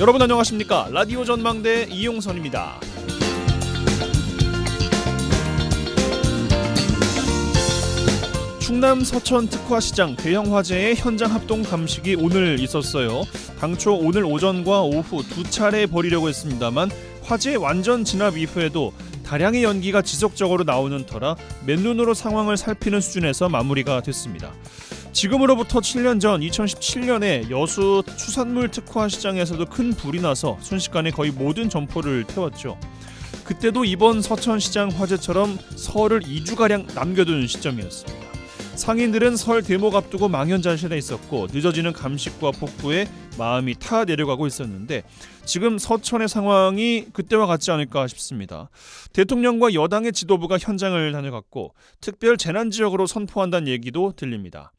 여러분 안녕하십니까? 라디오전망대 이용선입니다. 충남 서천 특화시장 대형 화재의 현장 합동 감식이 오늘 있었어요. 당초 오늘 오전과 오후 두 차례 벌이려고 했습니다만 화재 완전 진압 이후에도 다량의 연기가 지속적으로 나오는 터라 맨눈으로 상황을 살피는 수준에서 마무리가 됐습니다. 지금으로부터 7년 전 2017년에 여수 수산물 특화 시장에서도 큰 불이 나서 순식간에 거의 모든 점포를 태웠죠. 그때도 이번 서천시장 화재처럼 설을 2주가량 남겨둔 시점이었습니다. 상인들은 설 대목 앞두고 망연자실해 있었고 늦어지는 감식과 폭우에 마음이 타 내려가고 있었는데 지금 서천의 상황이 그때와 같지 않을까 싶습니다. 대통령과 여당의 지도부가 현장을 다녀갔고 특별 재난지역으로 선포한다는 얘기도 들립니다.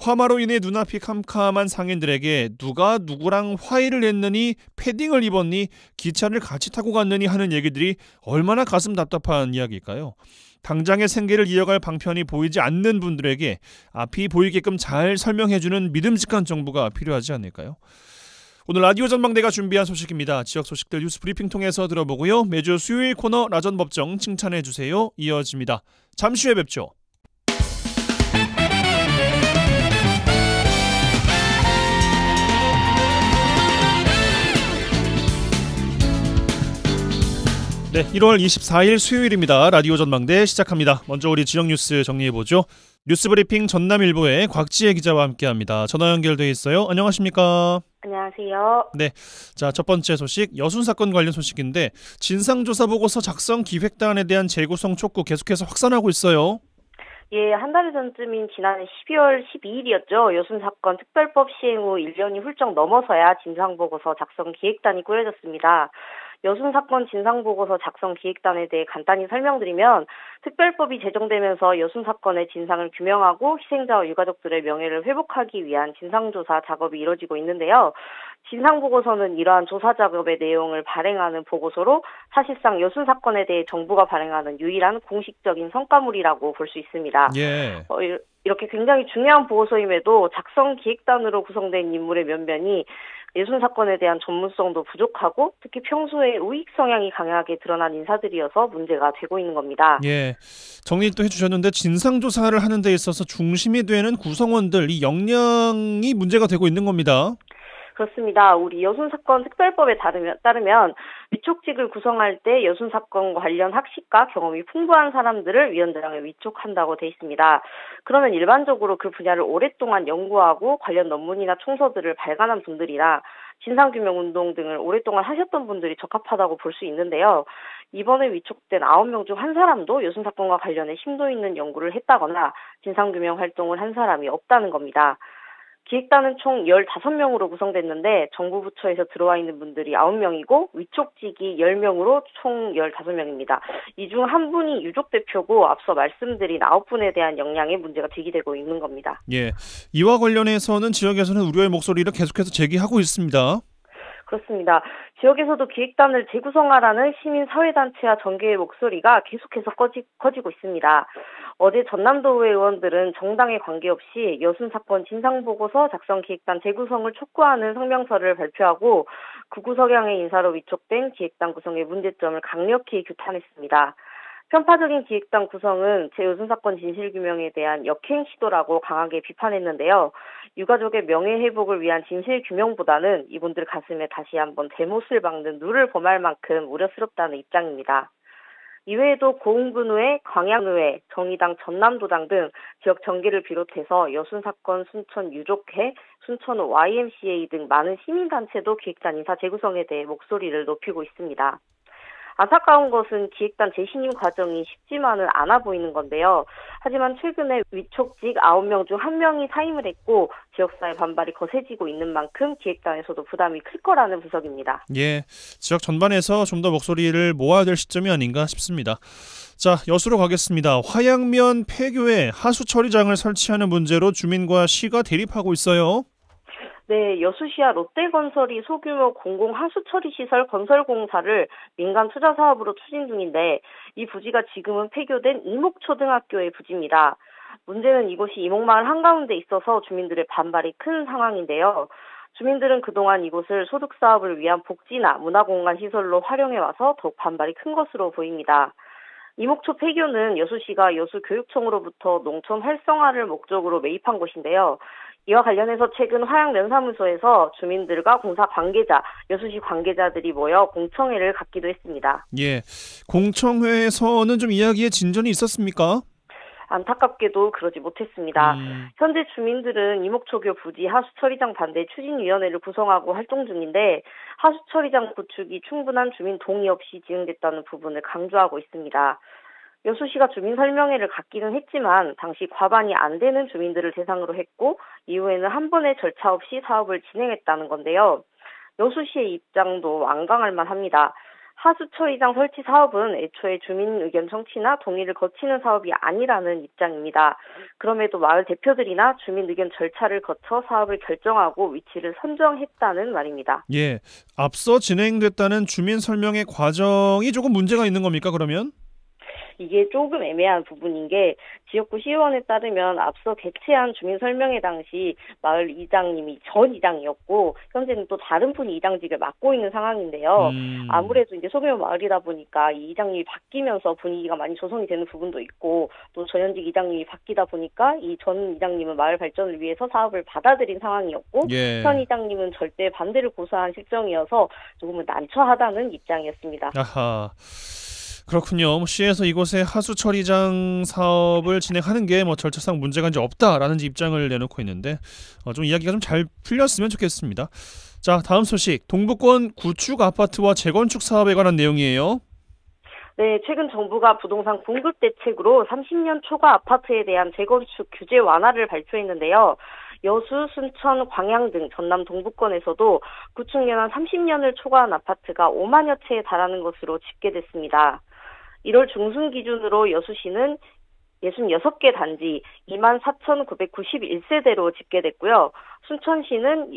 화마로 인해 눈앞이 캄캄한 상인들에게 누가 누구랑 화해를 했느니 패딩을 입었니 기차를 같이 타고 갔느니 하는 얘기들이 얼마나 가슴 답답한 이야기일까요? 당장의 생계를 이어갈 방편이 보이지 않는 분들에게 앞이 보이게끔 잘 설명해주는 믿음직한 정부가 필요하지 않을까요? 오늘 라디오 전망대가 준비한 소식입니다. 지역 소식들 뉴스 브리핑 통해서 들어보고요. 매주 수요일 코너 라전 법정 칭찬해주세요. 이어집니다. 잠시 후에 뵙죠. 네, 1월 24일 수요일입니다. 라디오 전망대 시작합니다. 먼저 우리 지역 뉴스 정리해보죠. 뉴스브리핑 전남일보의 곽지혜 기자와 함께합니다. 전화 연결돼 있어요. 안녕하십니까? 안녕하세요. 네, 자, 첫 번째 소식 여순사건 관련 소식인데 진상조사보고서 작성 기획단에 대한 재구성 촉구 계속해서 확산하고 있어요. 예, 한 달 전쯤인 지난해 12월 12일이었죠. 여순사건 특별법 시행 후 1년이 훌쩍 넘어서야 진상보고서 작성 기획단이 꾸려졌습니다. 여순사건 진상보고서 작성 기획단에 대해 간단히 설명드리면 특별법이 제정되면서 여순사건의 진상을 규명하고 희생자와 유가족들의 명예를 회복하기 위한 진상조사 작업이 이뤄지고 있는데요. 진상보고서는 이러한 조사 작업의 내용을 발행하는 보고서로 사실상 여순사건에 대해 정부가 발행하는 유일한 공식적인 성과물이라고 볼 수 있습니다. 예. 이렇게 굉장히 중요한 보고서임에도 작성 기획단으로 구성된 인물의 면면이 여순사건에 대한 전문성도 부족하고 특히 평소에 우익 성향이 강하게 드러난 인사들이어서 문제가 되고 있는 겁니다. 예, 정리 또 해주셨는데 진상조사를 하는 데 있어서 중심이 되는 구성원들 이 역량이 문제가 되고 있는 겁니다. 그렇습니다. 우리 여순사건 특별법에 따르면 위촉직을 구성할 때 여순사건 관련 학식과 경험이 풍부한 사람들을 위원장에 위촉한다고 돼 있습니다. 그러면 일반적으로 그 분야를 오랫동안 연구하고 관련 논문이나 총서들을 발간한 분들이나 진상규명운동 등을 오랫동안 하셨던 분들이 적합하다고 볼 수 있는데요. 이번에 위촉된 9명 중 한 사람도 여순사건과 관련해 심도 있는 연구를 했다거나 진상규명 활동을 한 사람이 없다는 겁니다. 기획단은 총 15명으로 구성됐는데 정부 부처에서 들어와 있는 분들이 9명이고 위촉직이 10명으로 총 15명입니다. 이 중 한 분이 유족 대표고 앞서 말씀드린 9분에 대한 역량의 문제가 제기되고 있는 겁니다. 예, 이와 관련해서는 지역에서는 우려의 목소리를 계속해서 제기하고 있습니다. 그렇습니다. 지역에서도 기획단을 재구성하라는 시민사회단체와 전개의 목소리가 계속해서 커지고 있습니다. 어제 전남도의 의원들은 정당에 관계없이 여순사건 진상보고서 작성기획단 재구성을 촉구하는 성명서를 발표하고 극우 성향의 인사로 위촉된 기획단 구성의 문제점을 강력히 규탄했습니다. 편파적인 기획단 구성은 여순사건 진실규명에 대한 역행 시도라고 강하게 비판했는데요. 유가족의 명예회복을 위한 진실규명보다는 이분들 가슴에 다시 한번 대못을 박는 누를 범할 만큼 우려스럽다는 입장입니다. 이외에도 고흥군의회, 광양의회, 정의당 전남도당 등 지역 정계를 비롯해서 여순사건 순천 유족회, 순천 YMCA 등 많은 시민단체도 기획단 인사 재구성에 대해 목소리를 높이고 있습니다. 안타까운 것은 기획단 재신임 과정이 쉽지만은 않아 보이는 건데요. 하지만 최근에 위촉직 9명 중 1명이 사임을 했고 지역사회 반발이 거세지고 있는 만큼 기획단에서도 부담이 클 거라는 분석입니다. 예, 지역 전반에서 좀 더 목소리를 모아야 될 시점이 아닌가 싶습니다. 자, 여수로 가겠습니다. 화양면 폐교에 하수처리장을 설치하는 문제로 주민과 시가 대립하고 있어요. 네, 여수시와 롯데건설이 소규모 공공하수처리시설 건설 공사를 민간 투자 사업으로 추진 중인데 이 부지가 지금은 폐교된 이목초등학교의 부지입니다. 문제는 이곳이 이목마을 한가운데 있어서 주민들의 반발이 큰 상황인데요. 주민들은 그동안 이곳을 소득사업을 위한 복지나 문화공간 시설로 활용해와서 더욱 반발이 큰 것으로 보입니다. 이목초 폐교는 여수시가 여수교육청으로부터 농촌 활성화를 목적으로 매입한 곳인데요. 이와 관련해서 최근 화양면사무소에서 주민들과 공사 관계자, 여수시 관계자들이 모여 공청회를 갖기도 했습니다. 예, 공청회에서는 좀 이야기에 진전이 있었습니까? 안타깝게도 그러지 못했습니다. 현재 주민들은 이목초교 부지 하수처리장 반대 추진위원회를 구성하고 활동 중인데 하수처리장 구축이 충분한 주민 동의 없이 진행됐다는 부분을 강조하고 있습니다. 여수시가 주민 설명회를 갖기는 했지만 당시 과반이 안 되는 주민들을 대상으로 했고 이후에는 한 번의 절차 없이 사업을 진행했다는 건데요. 여수시의 입장도 완강할 만합니다. 하수처리장 설치 사업은 애초에 주민 의견 청취나 동의를 거치는 사업이 아니라는 입장입니다. 그럼에도 마을 대표들이나 주민 의견 절차를 거쳐 사업을 결정하고 위치를 선정했다는 말입니다. 예, 앞서 진행됐다는 주민 설명회 과정이 조금 문제가 있는 겁니까, 그러면? 이게 조금 애매한 부분인 게 지역구 시의원에 따르면 앞서 개최한 주민설명회 당시 마을 이장님이 전 이장이었고 현재는 또 다른 분이 이장직을 맡고 있는 상황인데요. 아무래도 이제 소규모 마을이다 보니까 이 이장님이 바뀌면서 분위기가 많이 조성이 되는 부분도 있고 또 전현직 이장님이 바뀌다 보니까 이 전 이장님은 마을 발전을 위해서 사업을 받아들인 상황이었고 예. 현 이장님은 절대 반대를 고수한 실정이어서 조금은 난처하다는 입장이었습니다. 아하. 그렇군요. 시에서 이곳에 하수처리장 사업을 진행하는 게 뭐 절차상 문제가 이제 없다라는 입장을 내놓고 있는데 좀 이야기가 좀 잘 풀렸으면 좋겠습니다. 자, 다음 소식. 동북권 구축 아파트와 재건축 사업에 관한 내용이에요. 네, 최근 정부가 부동산 공급 대책으로 30년 초과 아파트에 대한 재건축 규제 완화를 발표했는데요. 여수, 순천, 광양 등 전남 동북권에서도 구축연한 30년을 초과한 아파트가 5만여 채에 달하는 것으로 집계됐습니다. 1월 중순 기준으로 여수시는 66개 단지 24,991세대로 집계됐고요. 순천시는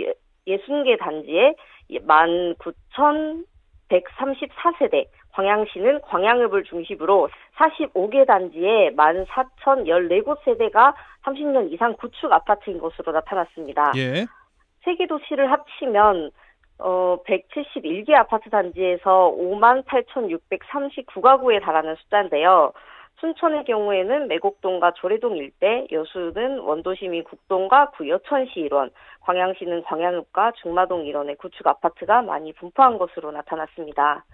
60개 단지에 19,134세대, 광양시는 광양읍을 중심으로 45개 단지에 14,014세대가 30년 이상 구축 아파트인 것으로 나타났습니다. 예. 세 개 도시를 합치면 171개 아파트 단지에서 58,639가구에 달하는 숫자인데요. 순천의 경우에는 매곡동과 조례동 일대, 여수는 원도시민 국동과 구여천시 일원, 광양시는 광양읍과 중마동 일원의 구축 아파트가 많이 분포한 것으로 나타났습니다.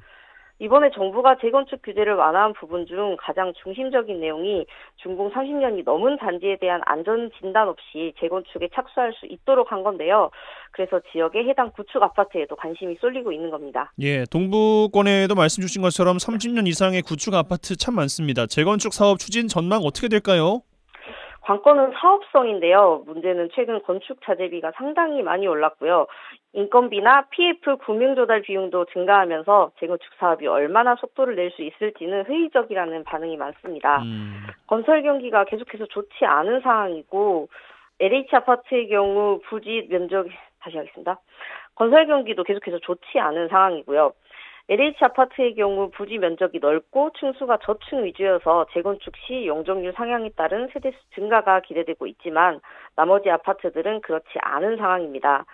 이번에 정부가 재건축 규제를 완화한 부분 중 가장 중심적인 내용이 준공 30년이 넘은 단지에 대한 안전 진단 없이 재건축에 착수할 수 있도록 한 건데요. 그래서 지역의 해당 구축 아파트에도 관심이 쏠리고 있는 겁니다. 예, 동부권에도 말씀 주신 것처럼 30년 이상의 구축 아파트 참 많습니다. 재건축 사업 추진 전망 어떻게 될까요? 관건은 사업성인데요. 문제는 최근 건축 자재비가 상당히 많이 올랐고요. 인건비나 PF 금융조달 비용도 증가하면서 재건축 사업이 얼마나 속도를 낼 수 있을지는 회의적이라는 반응이 많습니다. 건설 경기가 계속해서 좋지 않은 상황이고 LH아파트의 경우 부지 면적이 건설 경기도 계속해서 좋지 않은 상황이고요. LH아파트의 경우 부지 면적이 넓고 층수가 저층 위주여서 재건축 시 용적률 상향에 따른 세대수 증가가 기대되고 있지만 나머지 아파트들은 그렇지 않은 상황입니다.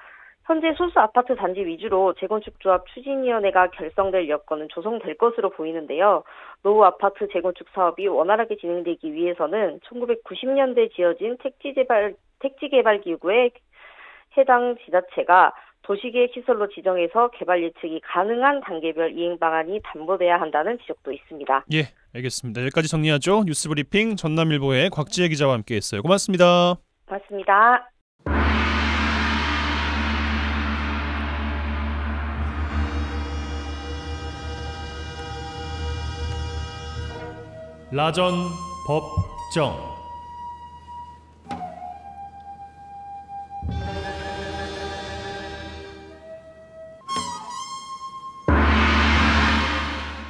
현재 소수 아파트 단지 위주로 재건축조합 추진위원회가 결성될 여건은 조성될 것으로 보이는데요. 노후 아파트 재건축 사업이 원활하게 진행되기 위해서는 1990년대 지어진 택지개발기구에 해당 지자체가 도시계획시설로 지정해서 개발 예측이 가능한 단계별 이행 방안이 담보돼야 한다는 지적도 있습니다. 예, 알겠습니다. 여기까지 정리하죠. 뉴스브리핑 전남일보의 곽지혜 기자와 함께했어요. 고맙습니다. 고맙습니다. 라전 법정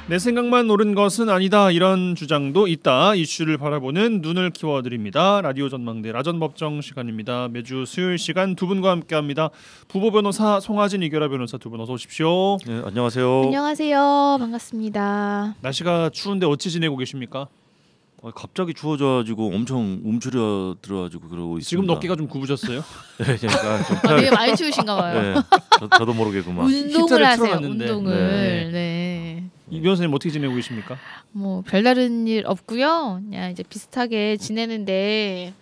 내 생각만 옳은 것은 아니다. 이런 주장도 있다. 이슈를 바라보는 눈을 키워드립니다. 라디오 전망대 라전법정 시간입니다. 매주 수요일 시간 두 분과 함께합니다. 부보 변호사 송하진, 이겨라 변호사 두 분 어서 오십시오. 네, 안녕하세요. 안녕하세요. 반갑습니다. 날씨가 추운데 어찌 지내고 계십니까? 갑자기 추워져가지고 엄청 움츠려 들어가지고 그러고 있습니다. 지금 어깨가 좀 굽으셨어요? 네, 그러니까 좀 되게 많이 추우신가봐요. 네, 저도 모르겠구만. 운동을 하세요. 운동을. 네. 네. 이 변호사님 어떻게 지내고 계십니까? 뭐 별다른 일 없고요. 그냥 이제 비슷하게 지내는데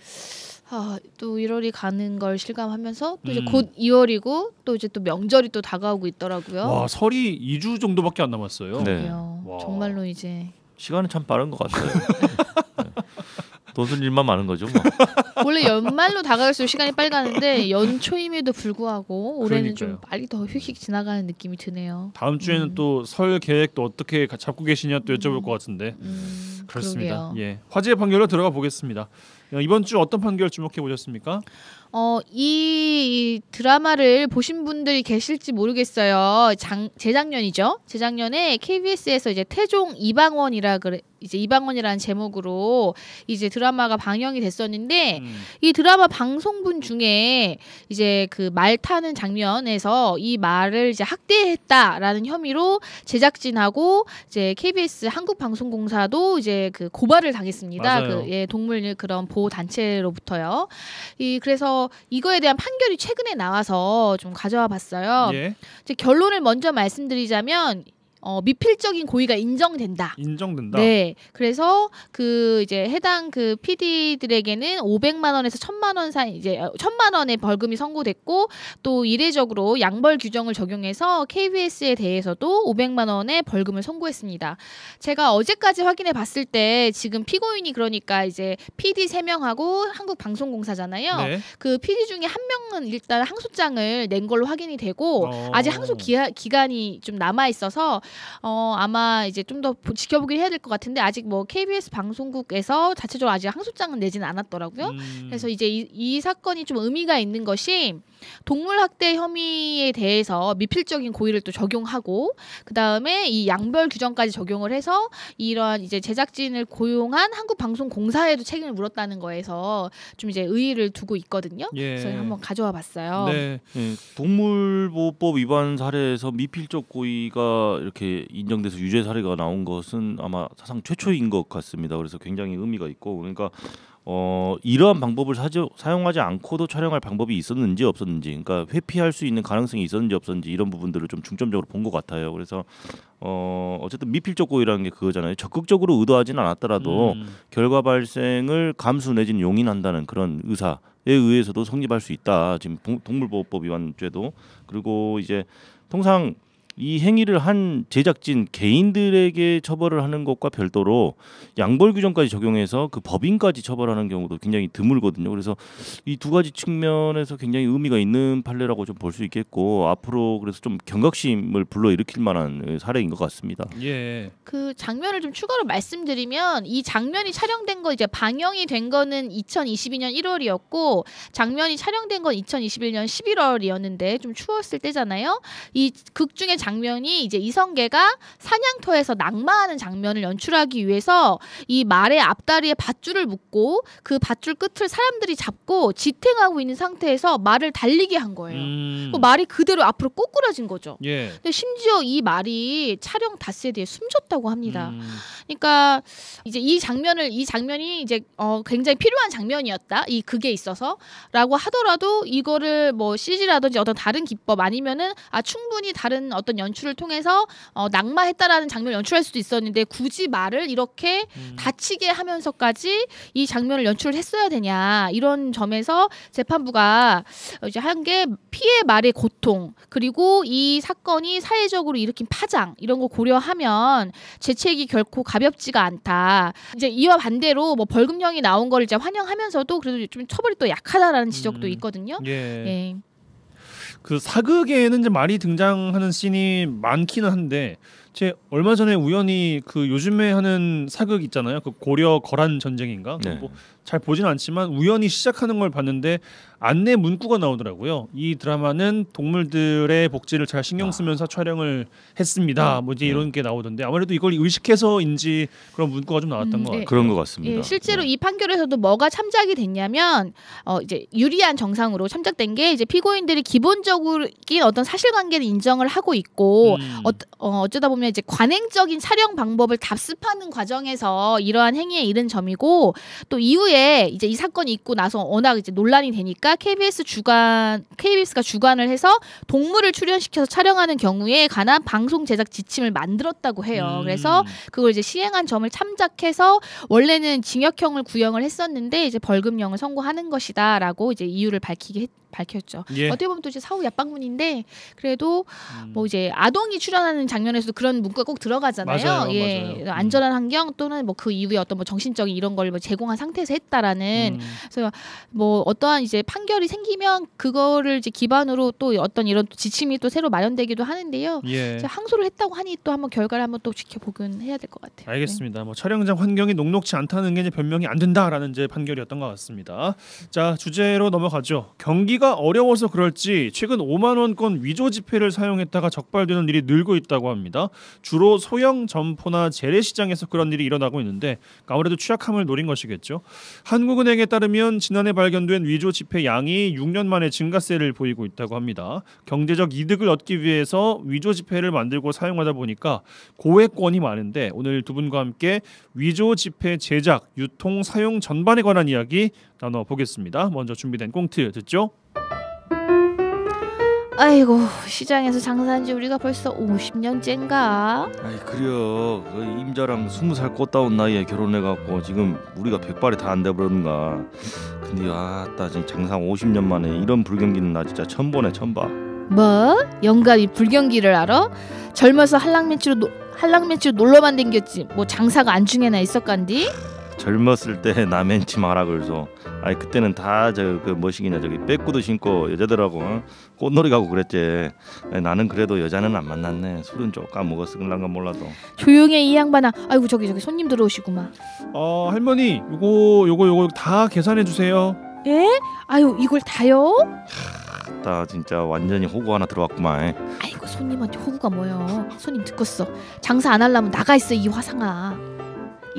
또 1월이 가는 걸 실감하면서 또 이제 곧 2월이고 또 이제 또 명절이 또 다가오고 있더라고요. 와, 설이 2주 정도밖에 안 남았어요. 네. 정말로 이제. 시간은 참 빠른 것 같아요. 돈 쓸 일만 많은 거죠. 뭐. 원래 연말로 다가갈수록 시간이 빨리 가는데 연초임에도 불구하고 올해는 그러니까요. 좀 빨리 더 휙휙 지나가는 느낌이 드네요. 다음 주에는 또 설 계획도 어떻게 잡고 계시냐 또 여쭤볼 것 같은데 그렇습니다. 그러게요. 예, 화제의 판결로 들어가 보겠습니다. 이번 주 어떤 판결 주목해 보셨습니까? 이 드라마를 보신 분들이 계실지 모르겠어요. 재작년이죠. 재작년에 KBS에서 이제 태종 이방원이라 이제 이방원이라는 제목으로 이제 드라마가 방영이 됐었는데 이 드라마 방송분 중에 이제 그 말 타는 장면에서 이 말을 이제 학대했다라는 혐의로 제작진하고 이제 KBS 한국방송공사도 이제 그 고발을 당했습니다. 그 예, 동물 그런 보호 단체로부터요. 그래서 이거에 대한 판결이 최근에 나와서 좀 가져와 봤어요. 예. 이제 결론을 먼저 말씀드리자면 미필적인 고의가 인정된다. 인정된다. 네. 그래서 그 이제 해당 그 PD들에게는 500만 원에서 1000만 원 사이 이제 1000만 원의 벌금이 선고됐고 또 이례적으로 양벌 규정을 적용해서 KBS에 대해서도 500만 원의 벌금을 선고했습니다. 제가 어제까지 확인해 봤을 때 지금 피고인이 그러니까 이제 PD 3명하고 한국방송공사잖아요. 네. 그 PD 중에 한 명은 일단 항소장을 낸 걸로 확인이 되고 아직 항소 기간이 좀 남아 있어서 아마 이제 좀 더 지켜보긴 해야 될 것 같은데 아직 뭐 KBS 방송국에서 자체적으로 아직 항소장은 내지는 않았더라고요. 그래서 이제 이 사건이 좀 의미가 있는 것이 동물학대 혐의에 대해서 미필적인 고의를 또 적용하고 그 다음에 이 양벌 규정까지 적용을 해서 이러한 이제 제작진을 고용한 한국방송공사에도 책임을 물었다는 거에서 좀 이제 의의를 두고 있거든요. 예. 그래서 한번 가져와 봤어요. 네. 예. 동물보호법 위반 사례에서 미필적 고의가 이렇게 인정돼서 유죄 사례가 나온 것은 아마 사상 최초인 것 같습니다. 그래서 굉장히 의미가 있고 그러니까 이러한 방법을 사용하지 않고도 촬영할 방법이 있었는지 없었는지 그러니까 회피할 수 있는 가능성이 있었는지 없었는지 이런 부분들을 좀 중점적으로 본 것 같아요. 그래서 어쨌든 미필적 고의라는 게 그거잖아요. 적극적으로 의도하지는 않았더라도 결과 발생을 감수 내지는 용인한다는 그런 의사에 의해서도 성립할 수 있다. 지금 동물보호법 위반죄도 그리고 이제 통상 이 행위를 한 제작진 개인들에게 처벌을 하는 것과 별도로 양벌 규정까지 적용해서 그 법인까지 처벌하는 경우도 굉장히 드물거든요. 그래서 이 두 가지 측면에서 굉장히 의미가 있는 판례라고 좀 볼 수 있겠고 앞으로 그래서 좀 경각심을 불러일으킬 만한 사례인 것 같습니다. 예. 그 장면을 좀 추가로 말씀드리면 이 장면이 촬영된 거 이제 방영이 된 거는 2022년 1월이었고 장면이 촬영된 건 2021년 11월이었는데 좀 추웠을 때잖아요. 이 극 중에 장면이 이제 이성계가 사냥터에서 낙마하는 장면을 연출하기 위해서 이 말의 앞다리에 밧줄을 묶고 그 밧줄 끝을 사람들이 잡고 지탱하고 있는 상태에서 말을 달리게 한 거예요. 말이 그대로 앞으로 꼬꾸라진 거죠. 예. 근데 심지어 이 말이 촬영 닷새 뒤에 숨졌다고 합니다. 그러니까 이제 이 장면이 이제 굉장히 필요한 장면이었다. 이 극에 있어서라고 하더라도 이거를 뭐 CG라든지 어떤 다른 기법 아니면은 충분히 다른 어떤 연출을 통해서 낙마했다라는 장면을 연출할 수도 있었는데 굳이 말을 이렇게 다치게 하면서까지 이 장면을 연출을 했어야 되냐 이런 점에서 재판부가 이제 한 게 피해 말의 고통 그리고 이 사건이 사회적으로 일으킨 파장 이런 거 고려하면 재책이 결코 가볍지가 않다. 이제 이와 반대로 뭐 벌금형이 나온 걸 이제 환영하면서도 그래도 좀 처벌이 또 약하다라는 지적도 있거든요. 예. 예. 그 사극에는 이제 말이 등장하는 씬이 많기는 한데 제 얼마 전에 우연히 그 요즘에 하는 사극 있잖아요. 그 고려 거란 전쟁인가? 네. 뭐 잘 보진 않지만 우연히 시작하는 걸 봤는데 안내 문구가 나오더라고요. 이 드라마는 동물들의 복지를 잘 신경 쓰면서 촬영을 했습니다. 뭐지 이런 게 나오던데 아무래도 이걸 의식해서인지 그런 문구가 좀 나왔던 것 같아요. 그런 것 같습니다. 예, 실제로 이 판결에서도 뭐가 참작이 됐냐면 이제 유리한 정상으로 참작된 게 이제 피고인들이 기본적인 어떤 사실관계를 인정을 하고 있고 어쩌다 보면 보면 이제 관행적인 촬영 방법을 답습하는 과정에서 이러한 행위에 이른 점이고, 또 이후에 이제 이 사건이 있고 나서 워낙 이제 논란이 되니까 KBS가 주관을 해서 동물을 출연시켜서 촬영하는 경우에 관한 방송 제작 지침을 만들었다고 해요. 그래서 그걸 이제 시행한 점을 참작해서 원래는 징역형을 구형을 했었는데 이제 벌금형을 선고하는 것이다라고 이제 이유를 밝혔죠. 예. 어떻게 보면 또 이제 사후 약방문인데 그래도 뭐 이제 아동이 출연하는 장면에서도 그런 문구가 꼭 들어가잖아요. 맞아요, 예, 맞아요. 안전한 환경 또는 뭐 그 이후에 어떤 뭐 정신적인 이런 걸 뭐 제공한 상태에서 했다라는. 그래서 뭐 어떠한 이제 판결이 생기면 그거를 이제 기반으로 또 어떤 이런 지침이 또 새로 마련되기도 하는데요. 예. 항소를 했다고 하니 또 한번 결과를 한번 또 지켜보긴 해야 될 것 같아요. 알겠습니다. 네. 뭐 촬영장 환경이 녹록치 않다는 게 이제 변명이 안 된다라는 이제 판결이었던 것 같습니다. 자, 주제로 넘어가죠. 경기 어려워서 그럴지 최근 5만 원권 위조 지폐를 사용했다가 적발되는 일이 늘고 있다고 합니다. 주로 소형 점포나 재래시장에서 그런 일이 일어나고 있는데 아무래도 취약함을 노린 것이겠죠. 한국은행에 따르면 지난해 발견된 위조 지폐 양이 6년 만에 증가세를 보이고 있다고 합니다. 경제적 이득을 얻기 위해서 위조 지폐를 만들고 사용하다 보니까 고액권이 많은데, 오늘 두 분과 함께 위조 지폐 제작, 유통, 사용 전반에 관한 이야기 나눠보겠습니다. 먼저 준비된 꽁트 듣죠. 아이고, 시장에서 장사한 지 우리가 벌써 50년째인가? 아이 그려, 임자랑 20살 꽃다운 나이에 결혼해갖고 지금 우리가 100발이 다 안 돼버렸는가. 근데 아따, 지금 장사 50년 만에 이런 불경기는 나 진짜 처음 보네, 처음 봐. 뭐? 영감이 불경기를 알아? 젊어서 한랑맨치로 놀러만 댕겼지 뭐 장사가 안중에나 있었간디? 젊었을 때 남앤치 마라 그래서, 아니 그때는 다 저 그 뭐시기냐 저기 빼꾸도 신고 여자들하고 꽃놀이 가고 그랬지. 아니, 나는 그래도 여자는 안 만났네. 술은 쪼까 먹었을란가 몰라도. 조용히 이 양반아. 아이고 저기 손님 들어오시구만. 할머니 요거 다 계산해 주세요. 예? 아유 이걸 다요? 다 진짜 완전히 호구 하나 들어왔구만. 아이고 손님한테 호구가 뭐여. 손님 듣겄어. 장사 안 하려면 나가 있어 이 화상아.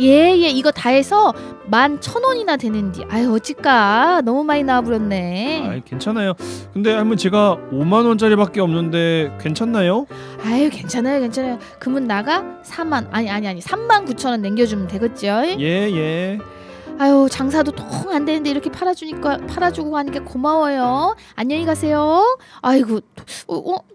예, 이거 다 해서 11,000원이나 되는디. 아유 어찌까, 너무 많이 나와버렸네. 아이 괜찮아요. 근데 할머니 제가 5만원짜리밖에 없는데 괜찮나요? 아유 괜찮아요. 그러면 나가 4만, 아니 39,000원 남겨주면 되겠지요? 예. 아유 장사도 통 안 되는데 이렇게 팔아주고 하니까 고마워요. 안녕히 가세요. 아이고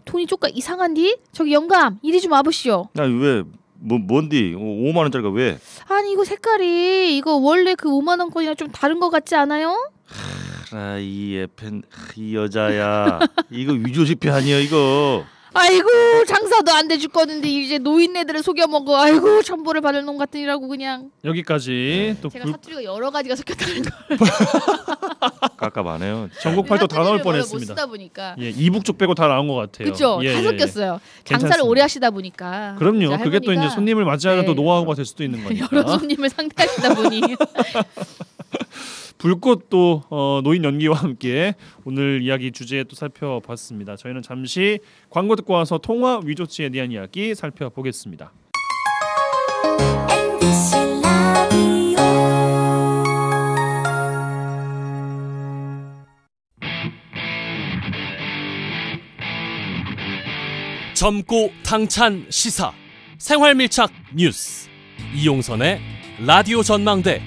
돈이 조금 이상한디? 저기 영감 이리 좀 와보시오. 아 왜? 뭔디? 5만 원짜리가 왜? 아니 이거 색깔이 이거 원래 그 5만 원권이랑 좀 다른 것 같지 않아요? 하, 이 여자야. 이거 위조 지폐 아니야 이거. 아이고 장사도 안 돼 죽겠는데 이제 노인네들을 속여먹어. 아이고 천벌을 받을 놈 같은 이라고 그냥. 여기까지. 네. 또 제가 사투리가 여러 가지가 섞였다는 걸. 깝깝하네요. 전국팔도 다 나올 뻔했습니다. 못 쓰다 보니까. 예, 이북 쪽 빼고 다 나온 것 같아요. 그렇죠. 다 섞였어요. 장사를 괜찮습니다. 오래 하시다 보니까. 그럼요. 그게 또 이제 손님을 맞이하는 또 노하우가 될 수도 있는 거니까. 여러 손님을 상대하시다 보니. 불꽃 또 노인 연기와 함께 오늘 이야기 주제 또 살펴봤습니다. 저희는 잠시 광고 듣고 와서 통화 위조죄에 대한 이야기 살펴보겠습니다. 젊고 당찬 시사 생활 밀착 뉴스, 이용선의 라디오 전망대.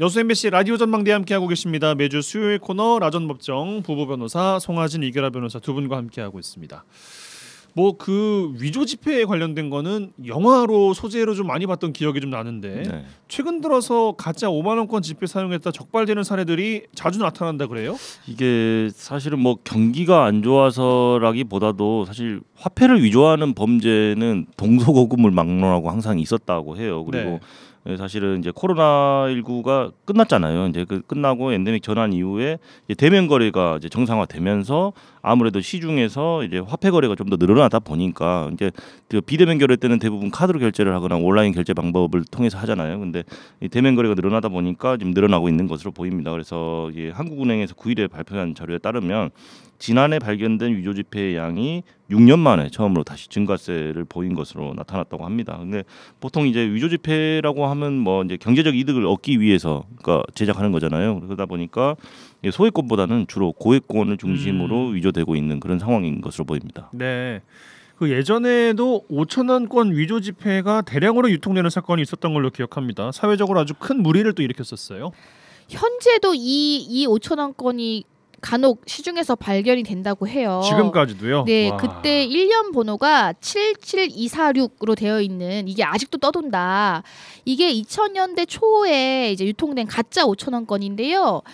여수MBC 라디오 전망대에 함께하고 계십니다. 매주 수요일 코너 라전법정 부부 변호사 송하진, 이겨라 변호사 두 분과 함께하고 있습니다. 뭐 그 위조 지폐에 관련된 거는 영화로 소재로 좀 많이 봤던 기억이 좀 나는데, 네. 최근 들어서 가짜 5만 원권 지폐 사용했다 적발되는 사례들이 자주 나타난다 그래요? 이게 사실은 뭐 경기가 안 좋아서라기보다도 사실 화폐를 위조하는 범죄는 동서고금을 막론하고 항상 있었다고 해요. 그리고 네. 사실은 이제 코로나19가 끝났잖아요. 이제 그 끝나고 엔데믹 전환 이후에 이제 대면 거래가 이제 정상화되면서 아무래도 시중에서 이제 화폐 거래가 좀 더 늘어나다 보니까 이제 그 비대면 결제 때는 대부분 카드로 결제를 하거나 온라인 결제 방법을 통해서 하잖아요. 근데 이 대면 거래가 늘어나다 보니까 지금 늘어나고 있는 것으로 보입니다. 그래서 한국은행에서 9일에 발표한 자료에 따르면 지난해 발견된 위조 지폐의 양이 6년 만에 처음으로 다시 증가세를 보인 것으로 나타났다고 합니다. 근데 보통 이제 위조 지폐라고 하면 뭐 이제 경제적 이득을 얻기 위해서 그러니까 제작하는 거잖아요. 그러다 보니까 소액권보다는 주로 고액권을 중심으로 위조되고 있는 그런 상황인 것으로 보입니다. 네. 그 예전에도 5,000원권 위조 지폐가 대량으로 유통되는 사건이 있었던 걸로 기억합니다. 사회적으로 아주 큰 물의를 또 일으켰었어요. 현재도 이 5,000원권이 간혹 시중에서 발견이 된다고 해요. 지금까지도요? 네. 와. 그때 1년 번호가 77246으로 되어 있는 이게 아직도 떠돈다. 이게 2000년대 초에 이제 유통된 가짜 5,000원권인데요.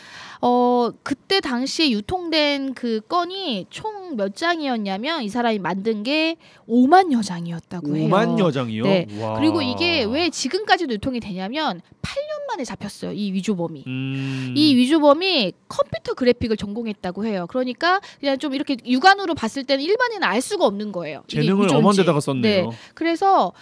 그때 당시에 유통된 그 건이 총 몇 장이었냐면 이 사람이 만든 게 5만여 장이었다고 해요. 5만여 장이요? 네. 그리고 이게 왜 지금까지도 유통이 되냐면 8년 만에 잡혔어요. 이 위조범이. 이 위조범이 컴퓨터 그래픽을 전공했다고 해요. 그러니까 그냥 좀 이렇게 육안으로 봤을 때는 일반인은 알 수가 없는 거예요. 재능을 엄한 데다가 썼네요. 네. 그래서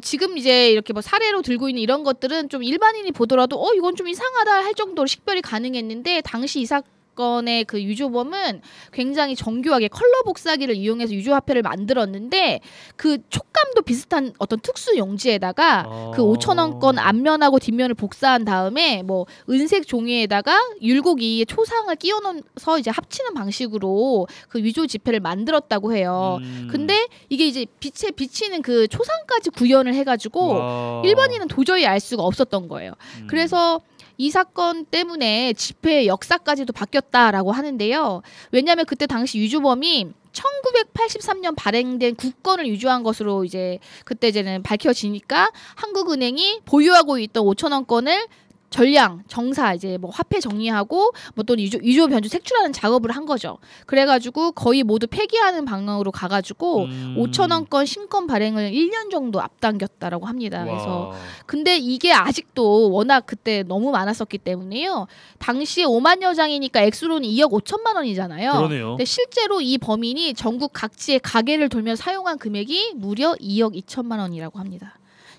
지금 이제 이렇게 뭐 사례로 들고 있는 이런 것들은 좀 일반인이 보더라도 이건 좀 이상하다 할 정도로 식별이 가능했는데 당시 이 사건의 그 유조범은 굉장히 정교하게 컬러 복사기를 이용해서 유조화폐를 만들었는데 그 촉감도 비슷한 어떤 특수 용지에다가 그 5,000원권 앞면하고 뒷면을 복사한 다음에 뭐 은색 종이에다가 율곡이의 초상을 끼워넣어서 이제 합치는 방식으로 그 위조 지폐를 만들었다고 해요. 근데 이게 이제 빛에 비치는 그 초상까지 구현을 해가지고 일반인은 도저히 알 수가 없었던 거예요. 그래서 이 사건 때문에 지폐의 역사까지도 바뀌었다라고 하는데요. 왜냐하면 그때 당시 위조범이 1983년 발행된 국권을 위조한 것으로 이제 그때 이제는 밝혀지니까 한국은행이 보유하고 있던 5,000원권을 전량, 정사, 이제 뭐 화폐 정리하고 뭐 또는 위조 변조 색출하는 작업을 한 거죠. 그래가지고 거의 모두 폐기하는 방향으로 가가지고 5,000원권 신권 발행을 1년 정도 앞당겼다라고 합니다. 와. 그래서 근데 이게 아직도 워낙 그때 너무 많았었기 때문에요. 당시에 5만여 장이니까 액수로는 2억 5천만 원이잖아요. 그러네요. 근데 실제로 이 범인이 전국 각지의 가게를 돌며 사용한 금액이 무려 2억 2천만 원이라고 합니다.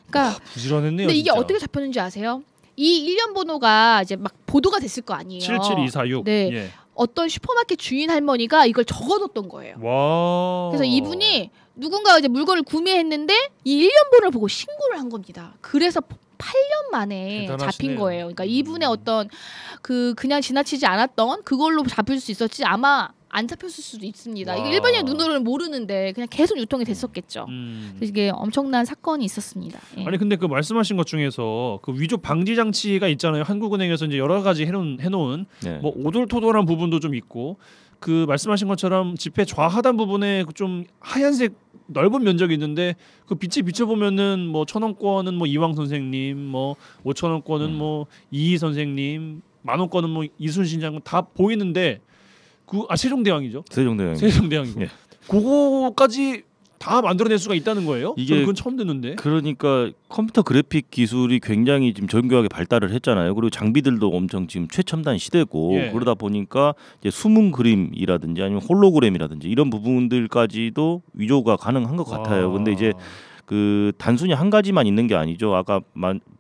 그러니까 와, 부지런했네요. 근데 이게 진짜. 어떻게 잡혔는지 아세요? 이 1년 번호가 이제 막 보도가 됐을 거 아니에요. 77246. 네. 예. 어떤 슈퍼마켓 주인 할머니가 이걸 적어뒀던 거예요. 와. 그래서 이분이 누군가 이제 물건을 구매했는데 이 1년 번호를 보고 신고를 한 겁니다. 그래서 8년 만에 대단하시네요. 잡힌 거예요. 그러니까 이분의 어떤 그냥 지나치지 않았던 그걸로 잡힐 수 있었지 아마 안 잡혔을 수도 있습니다. 이게 일반인 눈으로는 모르는데 그냥 계속 유통이 됐었겠죠. 그래서 이게 엄청난 사건이 있었습니다. 예. 아니 근데 그 말씀하신 것 중에서 그 위조 방지 장치가 있잖아요. 한국은행에서 이제 여러 가지 해놓은 네. 뭐 오돌토돌한 부분도 좀 있고 그 말씀하신 것처럼 지폐 좌하단 부분에 좀 하얀색 넓은 면적이 있는데 그 빛이 비춰보면은 뭐 1,000원권은 뭐 이왕 선생님, 뭐 5,000원권은 뭐 이희 선생님, 10,000원권은 뭐 이순신 장군 다 보이는데. 세종대왕이죠. 세종대왕이고. 예. 그거까지 다 만들어낼 수가 있다는 거예요? 저는 그건 처음 듣는데. 그러니까 컴퓨터 그래픽 기술이 굉장히 지금 정교하게 발달을 했잖아요. 그리고 장비들도 엄청 지금 최첨단 시대고 예. 그러다 보니까 이제 숨은 그림이라든지 아니면 홀로그램이라든지 이런 부분들까지도 위조가 가능한 것 같아요. 근데 이제 그 단순히 한 가지만 있는 게 아니죠. 아까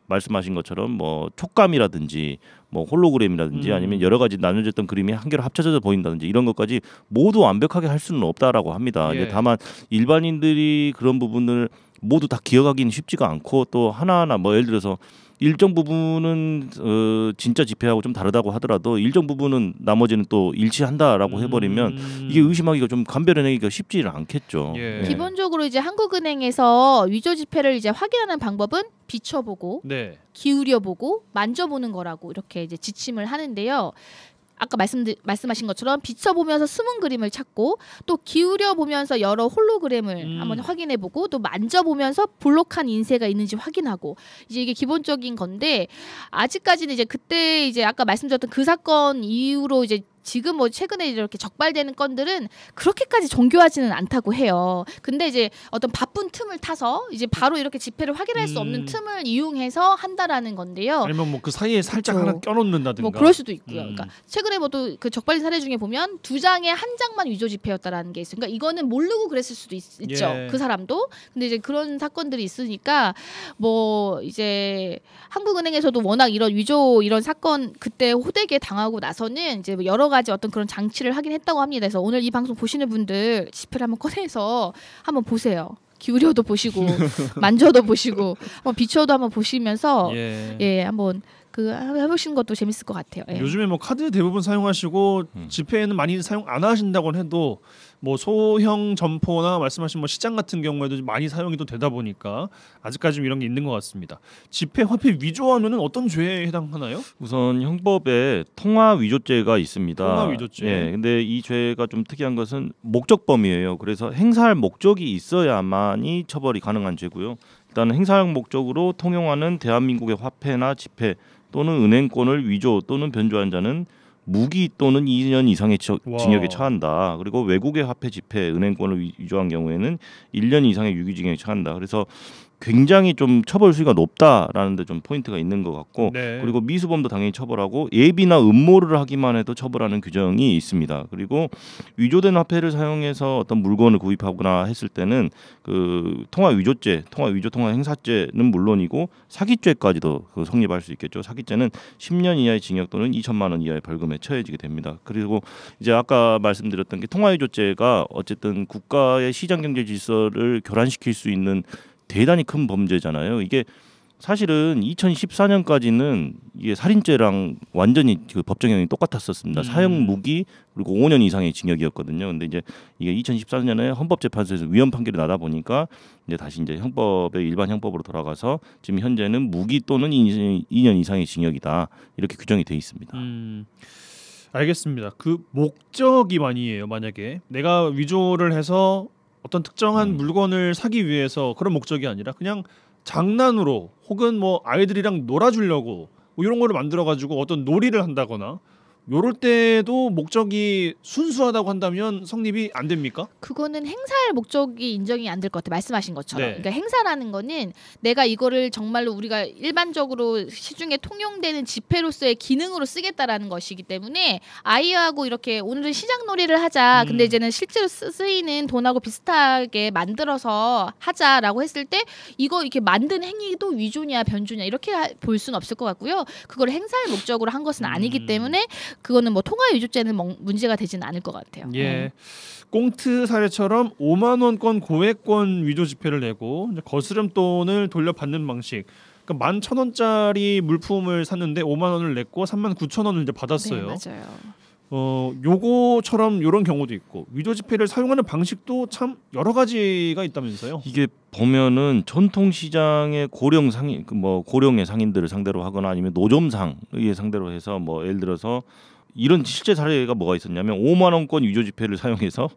말씀하신 것처럼 뭐 촉감이라든지 뭐 홀로그램이라든지 아니면 여러 가지 나눠졌던 그림이 한개로 합쳐져서 보인다든지 이런 것까지 모두 완벽하게 할 수는 없다라고 합니다. 예. 다만 일반인들이 그런 부분을 모두 다 기억하기는 쉽지가 않고 또 하나하나 뭐 예를 들어서 일정 부분은 진짜 지폐하고 좀 다르다고 하더라도 일정 부분은 나머지는 또 일치한다라고 해버리면 이게 의심하기가 좀 감별해내기가 쉽지는 않겠죠. 예. 네. 기본적으로 이제 한국은행에서 위조 지폐를 이제 확인하는 방법은 비춰보고, 네. 기울여보고, 만져보는 거라고 이렇게 이제 지침을 하는데요. 아까 말씀하신 것처럼 비춰보면서 숨은 그림을 찾고 또 기울여보면서 여러 홀로그램을 한번 확인해보고 또 만져보면서 볼록한 인쇄가 있는지 확인하고 이제 이게 기본적인 건데 아직까지는 이제 그때 이제 아까 말씀드렸던 그 사건 이후로 이제 지금 뭐 최근에 이렇게 적발되는 건들은 그렇게까지 정교하지는 않다고 해요. 근데 이제 어떤 바쁜 틈을 타서 이제 바로 이렇게 지폐를 확인할 수 없는 틈을 이용해서 한다라는 건데요. 아니면 뭐 그 사이에 살짝 그렇죠. 하나 껴놓는다든가. 뭐 그럴 수도 있고요. 그러니까 최근에 뭐 또 그 적발된 사례 중에 보면 2장에 1장만 위조 지폐였다라는 게 있어요. 그러니까 이거는 모르고 그랬을 수도 있죠. 예. 그 사람도. 근데 이제 그런 사건들이 있으니까 뭐 이제 한국은행에서도 워낙 이런 위조 이런 사건 그때 호되게 당하고 나서는 이제 여러 가지 가지 어떤 그런 장치를 하긴 했다고 합니다. 그래서 오늘 이 방송 보시는 분들 지표를 한번 꺼내서 한번 보세요. 기울여도 보시고 만져도 보시고 한번 비춰도 한번 보시면서 예 한번 그 해보시는 것도 재밌을 것 같아요. 예. 요즘에 뭐 카드 대부분 사용하시고 지폐는 많이 사용 안 하신다고는 해도 뭐 소형 점포나 말씀하신 뭐 시장 같은 경우에도 많이 사용이 또 되다 보니까 아직까지 이런 게 있는 것 같습니다. 지폐 화폐 위조하면은 어떤 죄에 해당하나요? 우선 형법에 통화 위조죄가 있습니다. 통화 위조죄. 예, 근데 이 죄가 좀 특이한 것은 목적범이에요. 그래서 행사할 목적이 있어야만이 처벌이 가능한 죄고요. 일단 행사할 목적으로 통용하는 대한민국의 화폐나 지폐 또는 은행권을 위조 또는 변조한 자는 무기 또는 2년 이상의 징역에 처한다. 그리고 외국의 화폐, 지폐, 은행권을 위조한 경우에는 1년 이상의 유기징역에 처한다. 그래서 굉장히 좀 처벌 수위가 높다라는 데 좀 포인트가 있는 것 같고 네. 그리고 미수범도 당연히 처벌하고 예비나 음모를 하기만 해도 처벌하는 규정이 있습니다. 그리고 위조된 화폐를 사용해서 어떤 물건을 구입하거나 했을 때는 그 통화 위조죄, 통화 위조 통화 행사죄는 물론이고 사기죄까지도 성립할 수 있겠죠. 사기죄는 10년 이하의 징역 또는 2천만 원 이하의 벌금에 처해지게 됩니다. 그리고 이제 아까 말씀드렸던 게 통화 위조죄가 어쨌든 국가의 시장 경제 질서를 교란시킬 수 있는 대단히 큰 범죄잖아요. 이게 사실은 2014년까지는 이게 살인죄랑 완전히 그 법정형이 똑같았었습니다. 사형 무기 그리고 5년 이상의 징역이었거든요. 근데 이제 이게 2014년에 헌법재판소에서 위헌 판결이 나다 보니까 이제 다시 이제 형법의 일반 형법으로 돌아가서 지금 현재는 무기 또는 2년 이상의 징역이다 이렇게 규정이 돼 있습니다. 알겠습니다. 그 목적이 많이에요. 만약에 내가 위조를 해서 어떤 특정한 물건을 사기 위해서 그런 목적이 아니라 그냥 장난으로 혹은 뭐 아이들이랑 놀아주려고 뭐 이런 거를 만들어가지고 어떤 놀이를 한다거나 요럴 때도 목적이 순수하다고 한다면 성립이 안 됩니까? 그거는 행사할 목적이 인정이 안 될 것 같아요. 말씀하신 것처럼. 네. 그러니까 행사라는 거는 내가 이거를 정말로 우리가 일반적으로 시중에 통용되는 지폐로서의 기능으로 쓰겠다라는 것이기 때문에 아이하고 이렇게 오늘은 시장 놀이를 하자. 근데 이제는 실제로 쓰이는 돈하고 비슷하게 만들어서 하자라고 했을 때 이거 이렇게 만든 행위도 위조냐 변조냐 이렇게 볼 수는 없을 것 같고요. 그걸 행사할 목적으로 한 것은 아니기 때문에 그거는 뭐 통화 위조죄는 문제가 되진 않을 것 같아요. 예, 꽁트 사례처럼 5만 원권 고액권 위조 지폐를 내고 거스름 돈을 돌려받는 방식. 그러니까 11,000원짜리 물품을 샀는데 5만 원을 냈고 39,000원을 이제 받았어요. 네, 맞아요. 요거처럼 요런 경우도 있고 위조 지폐를 사용하는 방식도 참 여러 가지가 있다면서요. 이게 보면은 전통 시장의 고령 상인 뭐 고령의 상인들을 상대로 하거나 아니면 노점상을 상대로 해서 뭐 예를 들어서 이런 실제 사례가 뭐가 있었냐면 5만 원권 위조 지폐를 사용해서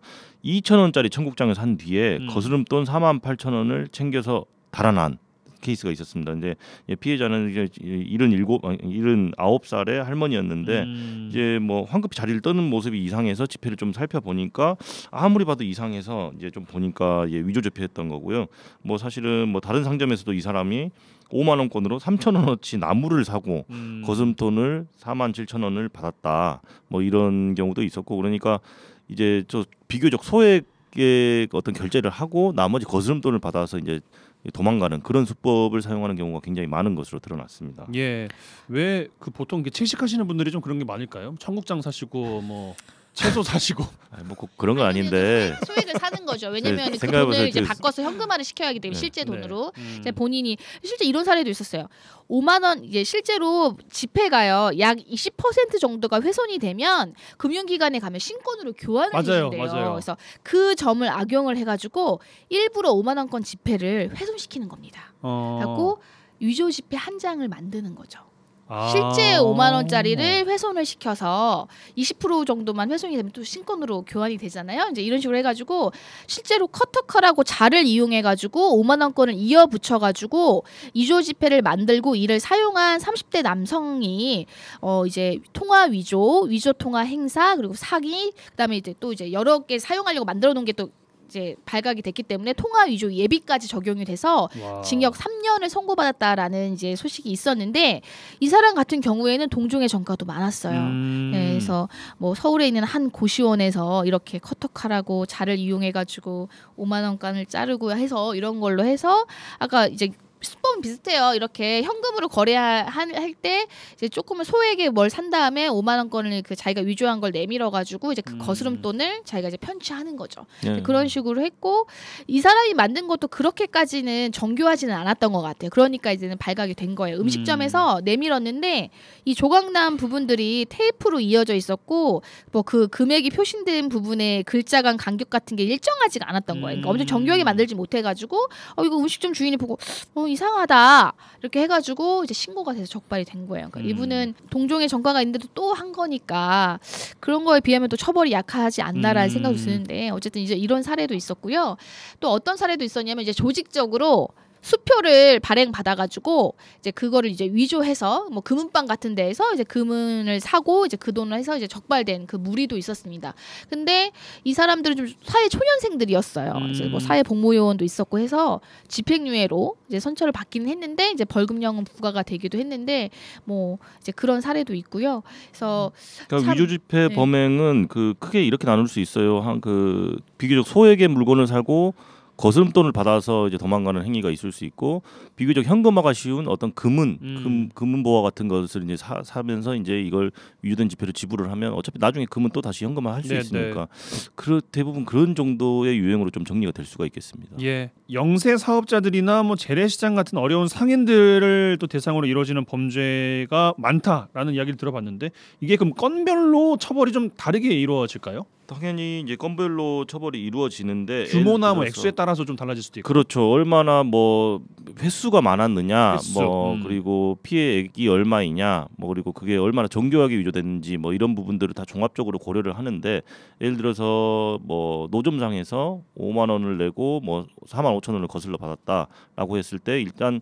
2,000원짜리 청국장을 산 뒤에 거스름돈 48,000원을 챙겨서 달아난 케이스가 있었습니다. 이제 피해자는 이제 79살의 할머니였는데 이제 뭐 황급히 자리를 떠는 모습이 이상해서 지폐를 좀 살펴보니까 아무리 봐도 이상해서 이제 좀 보니까 위조 지폐였던 거고요. 뭐 사실은 뭐 다른 상점에서도 이 사람이 5만 원권으로 3,000원어치 나무를 사고 거스름돈을 47,000원을 받았다. 뭐 이런 경우도 있었고 그러니까 이제 저 비교적 소액의 어떤 결제를 하고 나머지 거스름돈을 받아서 이제 도망가는 그런 수법을 사용하는 경우가 굉장히 많은 것으로 드러났습니다. 예, 왜 그 보통 채식하시는 분들이 좀 그런 게 많을까요? 청국장 사시고 뭐 채소 사시고 뭐 그런 건 아닌데 소액을 사는 거죠. 왜냐면 그 돈을 이제 바꿔서 현금화를 시켜야 하기 때문에 네. 실제 돈으로 네. 본인이 실제 이런 사례도 있었어요. 5만 원 이제 실제로 지폐가요 약 20% 정도가 훼손이 되면 금융기관에 가면 신권으로 교환을 해준대요. 그래서 그 점을 악용을 해가지고 일부러 5만 원권 지폐를 훼손시키는 겁니다. 하고 위조 지폐 한 장을 만드는 거죠. 실제 5만 원짜리를 훼손을 시켜서 20% 정도만 훼손이 되면 또 신권으로 교환이 되잖아요. 이제 이런 식으로 해가지고 실제로 커터커라고 자를 이용해가지고 5만 원권을 이어 붙여가지고 위조 지폐를 만들고 이를 사용한 30대 남성이 이제 통화 위조, 위조 통화 행사 그리고 사기 그다음에 이제 또 이제 여러 개 사용하려고 만들어 놓은 게 또 이제 발각이 됐기 때문에 통화 위조 예비까지 적용이 돼서 징역 3년을 선고받았다라는 이제 소식이 있었는데 이 사람 같은 경우에는 동종의 전과도 많았어요. 네, 그래서 뭐 서울에 있는 한 고시원에서 이렇게 커터칼하고 자를 이용해가지고 5만 원간을 자르고 해서 이런 걸로 해서 아까 이제 수법은 비슷해요. 이렇게 현금으로 거래할 때 이제 조금은 소액의 뭘 산 다음에 5만 원권을 그 자기가 위조한 걸 내밀어 가지고 이제 그 거스름 돈을 자기가 이제 편취하는 거죠. 네. 그런 식으로 했고 이 사람이 만든 것도 그렇게까지는 정교하지는 않았던 것 같아요. 그러니까 이제는 발각이 된 거예요. 음식점에서 내밀었는데 이 조각난 부분들이 테이프로 이어져 있었고 뭐 그 금액이 표시된 부분에 글자 간 간격 같은 게 일정하지가 않았던 거예요. 그러니까 엄청 정교하게 만들지 못해 가지고 이거 음식점 주인이 보고 이상하다 이렇게 해가지고 이제 신고가 돼서 적발이 된 거예요. 그러니까 이분은 동종의 전과가 있는데도 또 한 거니까 그런 거에 비하면 또 처벌이 약하지 않나라는 생각도 드는데 어쨌든 이제 이런 사례도 있었고요. 또 어떤 사례도 있었냐면 이제 조직적으로 수표를 발행 받아가지고 이제 그거를 이제 위조해서 뭐 금은방 같은 데에서 이제 금은을 사고 이제 그 돈을 해서 이제 적발된 그 무리도 있었습니다. 근데 이 사람들은 좀 사회 초년생들이었어요. 이제 뭐 사회 복무요원도 있었고 해서 집행유예로 이제 선처를 받기는 했는데 이제 벌금형은 부과가 되기도 했는데 뭐 이제 그런 사례도 있고요. 그래서 그러니까 위조 지폐 네. 범행은 그 크게 이렇게 나눌 수 있어요. 한 그 비교적 소액의 물건을 사고 거스름돈을 받아서 이제 도망가는 행위가 있을 수 있고 비교적 현금화가 쉬운 어떤 금은보화 같은 것을 이제 사면서 이제 이걸 위조된 지폐로 지불을 하면 어차피 나중에 금은 또 다시 현금화할 수 네네. 있으니까 대부분 그런 정도의 유형으로 좀 정리가 될 수가 있겠습니다. 예, 영세 사업자들이나 뭐 재래시장 같은 어려운 상인들을 또 대상으로 이루어지는 범죄가 많다라는 이야기를 들어봤는데 이게 그럼 건별로 처벌이 좀 다르게 이루어질까요? 당연히 이제 건별로 처벌이 이루어지는데 규모나 뭐 액수에 따라서 좀 달라질 수도 있고 그렇죠. 얼마나 뭐 횟수가 많았느냐, 뭐 그리고 피해액이 얼마이냐, 뭐 그리고 그게 얼마나 정교하게 위조됐는지 뭐 이런 부분들을 다 종합적으로 고려를 하는데 예를 들어서 뭐 노점상에서 5만 원을 내고 뭐 4만 5천 원을 거슬러 받았다라고 했을 때 일단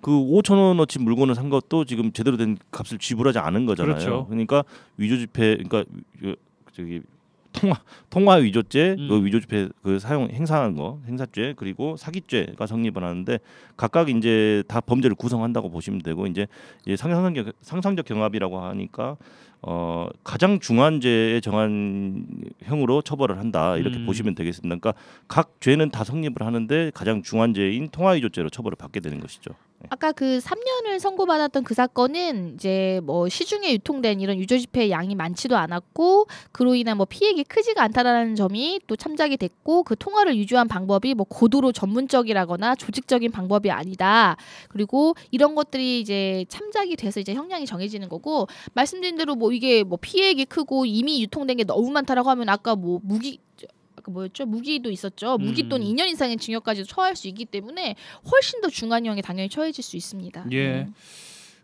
그 5천 원어치 물건을 산 것도 지금 제대로 된 값을 지불하지 않은 거잖아요. 그렇죠. 그러니까 위조지폐, 그러니까 저기 통화 위조죄, 그 위조지폐 그 사용 행사한 거, 행사죄 그리고 사기죄가 성립을 하는데 각각 이제 다 범죄를 구성한다고 보시면 되고 이제 상상적 경합이라고 하니까 가장 중한죄에 정한 형으로 처벌을 한다 이렇게 보시면 되겠습니다. 그러니까 각 죄는 다 성립을 하는데 가장 중한죄인 통화 위조죄로 처벌을 받게 되는 것이죠. 아까 그 3년을 선고받았던 그 사건은 이제 뭐 시중에 유통된 이런 위조지폐의 양이 많지도 않았고 그로 인한 뭐 피해액이 크지가 않다라는 점이 또 참작이 됐고 그 통화를 위조한 방법이 뭐 고도로 전문적이라거나 조직적인 방법이 아니다. 그리고 이런 것들이 이제 참작이 돼서 이제 형량이 정해지는 거고 말씀드린 대로 뭐 이게 뭐 피해액이 크고 이미 유통된 게 너무 많다라고 하면 아까 뭐 무기도 있었죠. 무기 또는 2년 이상의 징역까지 처할 수 있기 때문에 훨씬 더 중한형에 당연히 처해질 수 있습니다. 예,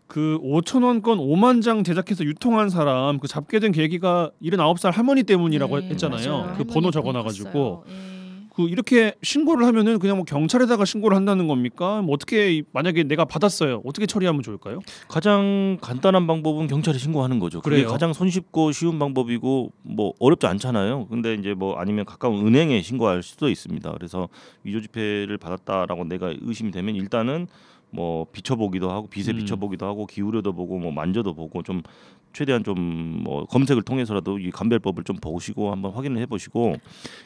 그 5천 원권 5만 장 제작해서 유통한 사람 그 잡게된 계기가 79살 할머니 때문이라고 했잖아요. 맞아요. 그 번호 적어놔가지고 그 이렇게 신고를 하면은 그냥 뭐 경찰에다가 신고를 한다는 겁니까? 뭐 어떻게 만약에 내가 받았어요. 어떻게 처리하면 좋을까요? 가장 간단한 방법은 경찰에 신고하는 거죠. 그게 가장 손쉽고 쉬운 방법이고 뭐 어렵지 않잖아요. 근데 이제 뭐 아니면 가까운 은행에 신고할 수도 있습니다. 그래서 위조지폐를 받았다라고 내가 의심이 되면 일단은 뭐 비춰보기도 하고 빛에 비춰보기도 하고 기울여도 보고 뭐 만져도 보고 좀 최대한 좀 뭐 검색을 통해서라도 이 감별법을 좀 보시고 한번 확인을 해보시고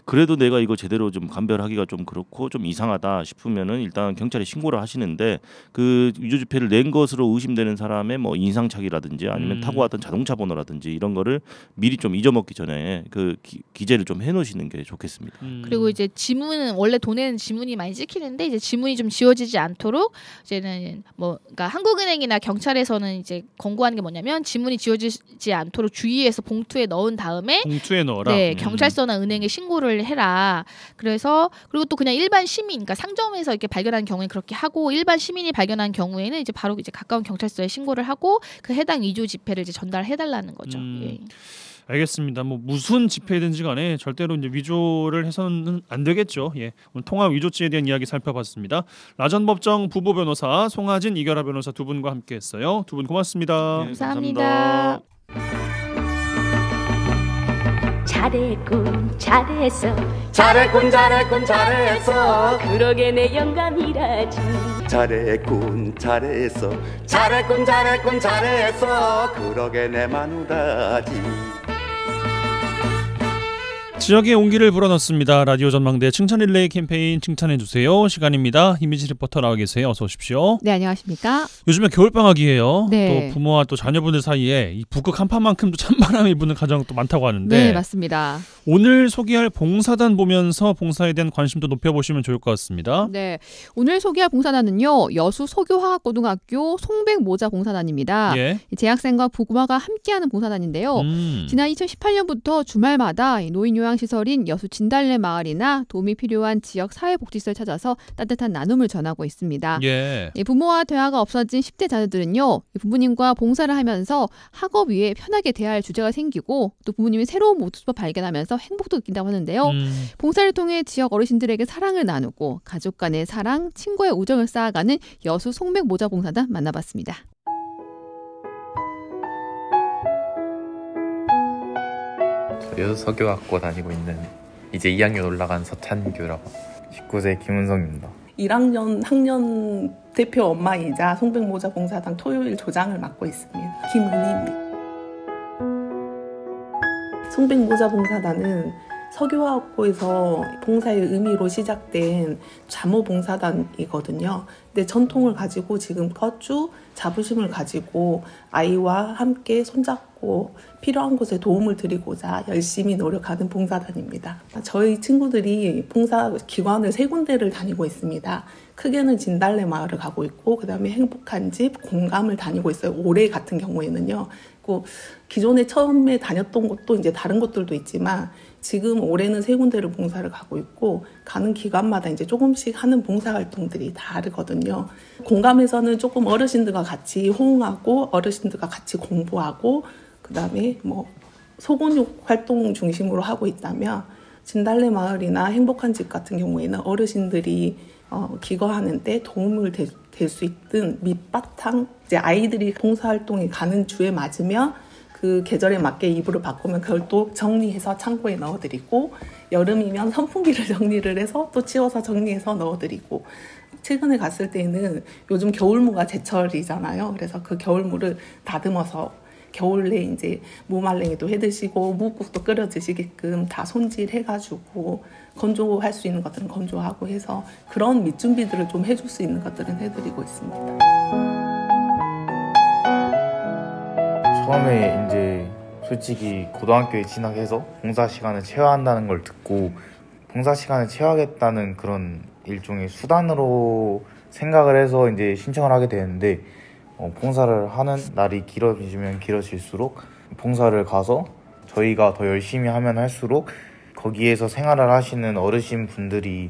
그래도 내가 이거 제대로 좀 감별하기가 좀 그렇고 좀 이상하다 싶으면은 일단 경찰에 신고를 하시는데 그 위조지폐를 낸 것으로 의심되는 사람의 뭐 인상착의라든지 아니면 타고 왔던 자동차 번호라든지 이런 거를 미리 좀 잊어먹기 전에 그 기재를 좀 해놓으시는 게 좋겠습니다. 그리고 이제 지문은 원래 돈에는 지문이 많이 찍히는데 이제 지문이 좀 지워지지 않도록 이제는 뭐 그러니까 한국은행이나 경찰에서는 이제 권고하는 게 뭐냐면 지문이 지워지지 않도록 주의해서 봉투에 넣은 다음에 봉투에 넣어라. 네, 경찰서나 은행에 신고를 해라. 그래서 그리고 또 그냥 일반 시민, 그러니까 상점에서 이렇게 발견한 경우에 그렇게 하고 일반 시민이 발견한 경우에는 이제 바로 이제 가까운 경찰서에 신고를 하고 그 해당 위조 지폐를 이제 전달해달라는 거죠. 예. 알겠습니다. 뭐 무슨 지폐든지 간에 절대로 이제 위조를 해서는 안 되겠죠. 예, 오늘 통화 위조죄에 대한 이야기 살펴봤습니다. 라전법정 부부 변호사 송하진, 이겨라 변호사 두 분과 함께했어요. 두 분 고맙습니다. 네, 감사합니다. 감사합니다. 잘했군, 잘했어. 잘했군, 잘했군, 잘했어. 그러게 내 영감이라지. 잘했군, 잘했어. 잘했군, 잘했군, 잘했어. 그러게 내 마누라지. 지역의 온기를 불어넣습니다. 라디오 전망대 칭찬 릴레이 캠페인 칭찬해주세요 시간입니다. 이미지 리포터 나와 계세요. 어서 오십시오. 네, 안녕하십니까. 요즘에 겨울방학이에요. 네. 또 부모와 또 자녀분들 사이에 이 북극 한파만큼도 찬바람이 부는 가정 또 많다고 하는데. 네, 맞습니다. 오늘 소개할 봉사단 보면서 봉사에 대한 관심도 높여보시면 좋을 것 같습니다. 네, 오늘 소개할 봉사단은요. 여수 소교화학고등학교 송백모자봉사단입니다. 예. 재학생과 부모가 함께하는 봉사단인데요. 지난 2018년부터 주말마다 노인 요양시설인 여수 진달래마을이나 도움이 필요한 지역 사회복지시설 찾아서 따뜻한 나눔을 전하고 있습니다. 예. 부모와 대화가 없어진 10대 자녀들은요. 부모님과 봉사를 하면서 학업 위에 편하게 대화할 주제가 생기고 또 부모님이 새로운 모습을 발견하면서 행복도 느낀다고 하는데요. 봉사를 통해 지역 어르신들에게 사랑을 나누고 가족 간의 사랑, 친구의 우정을 쌓아가는 여수 송백모자봉사단 만나봤습니다. 여수 석유학교 다니고 있는 이제 2학년 올라간 서찬규라고 19세 김은성입니다. 1학년 학년 대표 엄마이자 송백모자 봉사단 토요일 조장을 맡고 있습니다. 김은희입니다. 송백모자 봉사단은 석유화학고에서 봉사의 의미로 시작된 자모봉사단이거든요. 근데 전통을 가지고 지금껏 쭉 자부심을 가지고 아이와 함께 손잡고 필요한 곳에 도움을 드리고자 열심히 노력하는 봉사단입니다. 저희 친구들이 봉사기관을 3군데를 다니고 있습니다. 크게는 진달래마을을 가고 있고 그 다음에 행복한 집, 공감을 다니고 있어요. 올해 같은 경우에는요. 기존에 처음에 다녔던 곳도 이제 다른 곳들도 있지만 지금 올해는 3군데를 봉사를 가고 있고 가는 기간마다 이제 조금씩 하는 봉사활동들이 다르거든요. 공감에서는 조금 어르신들과 같이 호응하고 어르신들과 같이 공부하고 그 다음에 소곤육 활동 중심으로 하고 있다면 진달래마을이나 행복한 집 같은 경우에는 어르신들이 기거하는데 도움을 될 수 있든 밑바탕 이제 아이들이 봉사활동에 가는 주에 맞으면 그 계절에 맞게 이불을 바꾸면 그걸 또 정리해서 창고에 넣어드리고 여름이면 선풍기를 정리를 해서 또 치워서 정리해서 넣어드리고 최근에 갔을 때는 요즘 겨울무가 제철이잖아요. 그래서 그 겨울무를 다듬어서 겨울 내 이제 무말랭이도 해드시고 무국도 끓여 드시게끔 다 손질해가지고 건조할 수 있는 것들은 건조하고 해서 그런 밑준비들을 좀 해줄 수 있는 것들은 해드리고 있습니다. 처음에 이제 솔직히 고등학교에 진학해서 봉사 시간을 채워한다는 걸 듣고 봉사 시간을 채워야겠다는 그런 일종의 수단으로 생각을 해서 이제 신청을 하게 되는데 봉사를 하는 날이 길어지면 길어질수록 봉사를 가서 저희가 더 열심히 하면 할수록 거기에서 생활을 하시는 어르신 분들이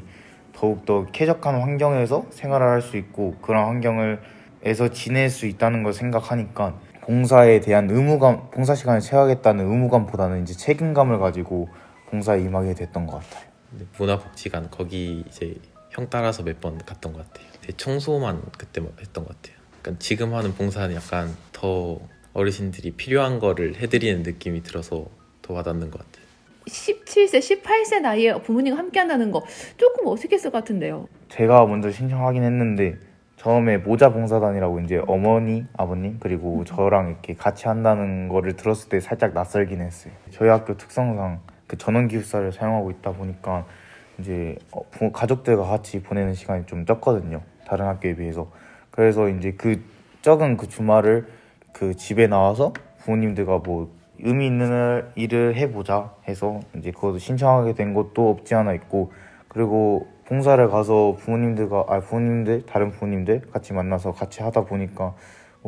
더욱더 쾌적한 환경에서 생활을 할 수 있고 그런 환경에서 지낼 수 있다는 걸 생각하니까 봉사에 대한 의무감, 봉사 시간을 채워야겠다는 의무감보다는 이제 책임감을 가지고 봉사에 임하게 됐던 것 같아요. 문화복지관 거기 이제 형 따라서 몇 번 갔던 것 같아요. 청소만 그때 했던 것 같아요. 그러니까 지금 하는 봉사는 약간 더 어르신들이 필요한 거를 해드리는 느낌이 들어서 더 와닿는 것 같아요. 17세, 18세 나이에 부모님과 함께한다는 거 조금 어색했을 것 같은데요. 제가 먼저 신청하긴 했는데 처음에 모자 봉사단이라고 이제 어머니, 아버님 그리고 저랑 이렇게 같이 한다는 거를 들었을 때 살짝 낯설긴 했어요. 저희 학교 특성상 그 전원 기숙사를 사용하고 있다 보니까 이제 가족들과 같이 보내는 시간이 좀 적거든요. 다른 학교에 비해서. 그래서 이제 그 적은 그 주말을 그 집에 나와서 부모님들과 의미 있는 일을 해보자 해서 이제 그것도 신청하게 된 것도 없지 않아 있고 그리고 봉사를 가서 다른 부모님들 같이 만나서 같이 하다 보니까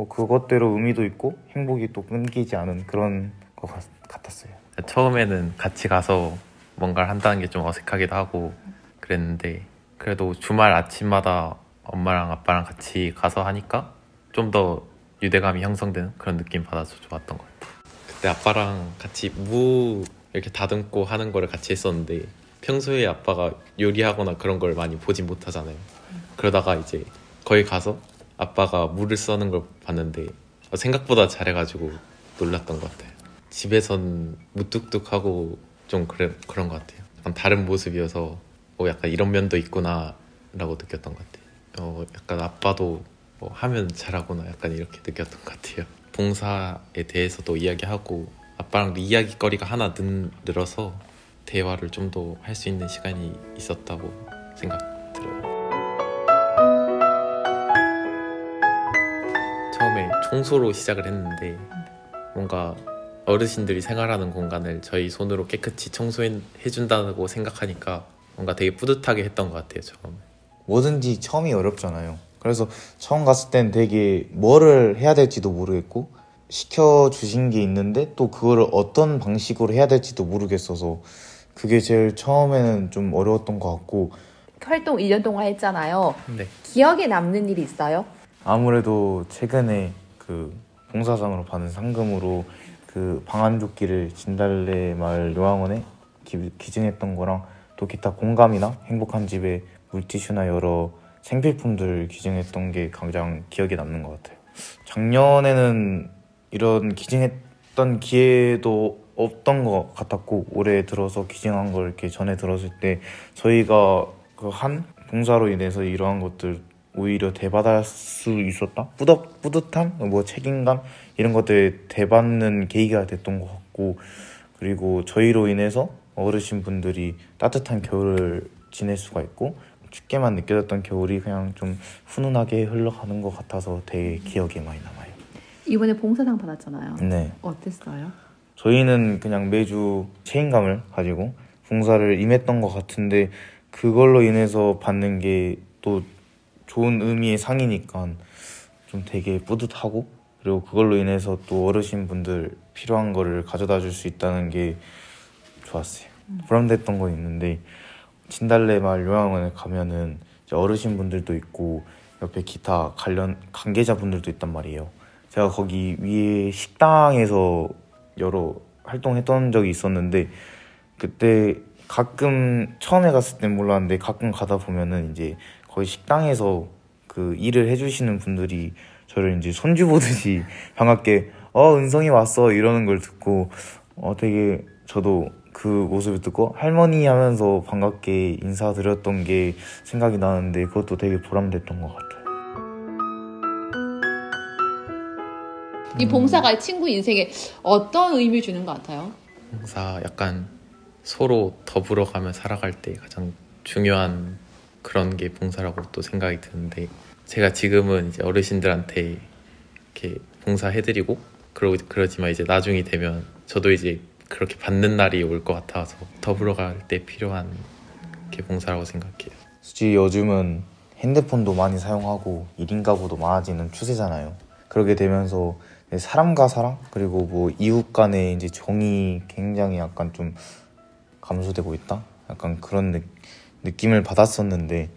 그것대로 의미도 있고 행복이 또 끊기지 않은 그런 것 같았어요. 처음에는 같이 가서 뭔가를 한다는 게 좀 어색하기도 하고 그랬는데 그래도 주말 아침마다 엄마랑 아빠랑 같이 가서 하니까 좀 더 유대감이 형성되는 그런 느낌 받아서 좋았던 것 같아요. 그때 아빠랑 같이 무 이렇게 다듬고 하는 거를 같이 했었는데 평소에 아빠가 요리하거나 그런 걸 많이 보진 못하잖아요. 그러다가 이제 거기 가서 아빠가 물을 써는 걸 봤는데 생각보다 잘해가지고 놀랐던 것 같아요. 집에선 무뚝뚝하고 좀 그런 것 같아요. 약간 다른 모습이어서 약간 이런 면도 있구나 라고 느꼈던 것 같아요. 약간 아빠도 하면 잘하구나 약간 이렇게 느꼈던 것 같아요. 봉사에 대해서도 이야기하고 아빠랑 이야기거리가 하나 늘어서 대화를 좀 더 할 수 있는 시간이 있었다고 생각들어요. 처음에 청소로 시작을 했는데 뭔가 어르신들이 생활하는 공간을 저희 손으로 깨끗이 청소해준다고 생각하니까 뭔가 되게 뿌듯하게 했던 것 같아요. 처음에 뭐든지 처음이 어렵잖아요. 그래서 처음 갔을 땐 되게 뭐를 해야 될지도 모르겠고 시켜주신 게 있는데 또 그거를 어떤 방식으로 해야 될지도 모르겠어서 그게 제일 처음에는 좀 어려웠던 것 같고. 활동 1년 동안 했잖아요. 네. 기억에 남는 일이 있어요? 아무래도 최근에 그 봉사상으로 받은 상금으로 그 방한조끼를 진달래마을 요양원에 기증했던 거랑 또 기타 공감이나 행복한 집에 물티슈나 여러 생필품들 기증했던 게 가장 기억에 남는 것 같아요. 작년에는 이런 기증했던 기회도 없던 것 같았고 올해 들어서 기증한 걸 이렇게 전해 들었을 때 저희가 그 한 봉사로 인해서 이러한 것들 오히려 대받을 수 있었다? 뿌듯함? 뭐 책임감? 이런 것들 대받는 계기가 됐던 것 같고 그리고 저희로 인해서 어르신분들이 따뜻한 겨울을 지낼 수가 있고 춥게만 느껴졌던 겨울이 그냥 좀 훈훈하게 흘러가는 것 같아서 되게 기억에 많이 남아요. 이번에 봉사상 받았잖아요. 네. 어땠어요? 저희는 그냥 매주 책임감을 가지고 봉사를 임했던 것 같은데 그걸로 인해서 받는 게 또 좋은 의미의 상이니까 좀 되게 뿌듯하고 그리고 그걸로 인해서 또 어르신분들 필요한 거를 가져다 줄 수 있다는 게 좋았어요. 보람됐던 건 있는데 진달래마을 요양원에 가면은 이제 어르신분들도 있고 옆에 기타 관련 관계자분들도 있단 말이에요. 제가 거기 위에 식당에서 여러 활동했던 적이 있었는데 그때 가끔 처음에 갔을 땐 몰랐는데 가끔 가다 보면은 이제 거의 식당에서 그 일을 해주시는 분들이 저를 이제 손주 보듯이 반갑게 은성이 왔어 이러는 걸 듣고 되게 저도 그 모습을 듣고 할머니 하면서 반갑게 인사드렸던 게 생각이 나는데 그것도 되게 보람됐던 것 같아요. 이 봉사가 친구 인생에 어떤 의미를 주는 것 같아요? 봉사 약간 서로 더불어가며 살아갈 때 가장 중요한 그런 게 봉사라고 또 생각이 드는데 제가 지금은 이제 어르신들한테 이렇게 봉사해드리고 그러지만 이제 나중이 되면 저도 이제 그렇게 받는 날이 올 것 같아서 더불어갈 때 필요한 게 봉사라고 생각해요. 솔직히 요즘은 핸드폰도 많이 사용하고 1인 가구도 많아지는 추세잖아요. 그렇게 되면서 사람과 사랑 그리고 뭐 이웃 간의 이제 정이 굉장히 약간 좀 감소되고 있다? 약간 그런 느낌을 받았었는데